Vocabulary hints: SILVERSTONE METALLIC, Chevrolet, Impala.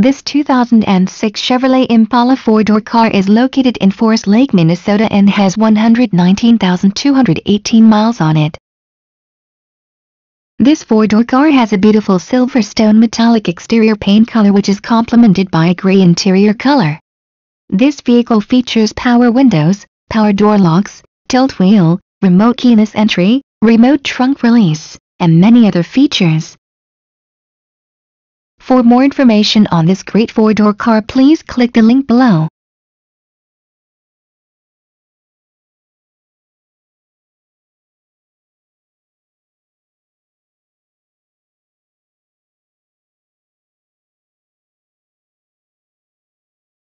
This 2006 Chevrolet Impala four-door car is located in Forest Lake, Minnesota and has 119,218 miles on it. This four-door car has a beautiful Silverstone metallic exterior paint color which is complemented by a gray interior color. This vehicle features power windows, power door locks, tilt wheel, remote keyless entry, remote trunk release, and many other features. For more information on this great four-door car, please click the link below.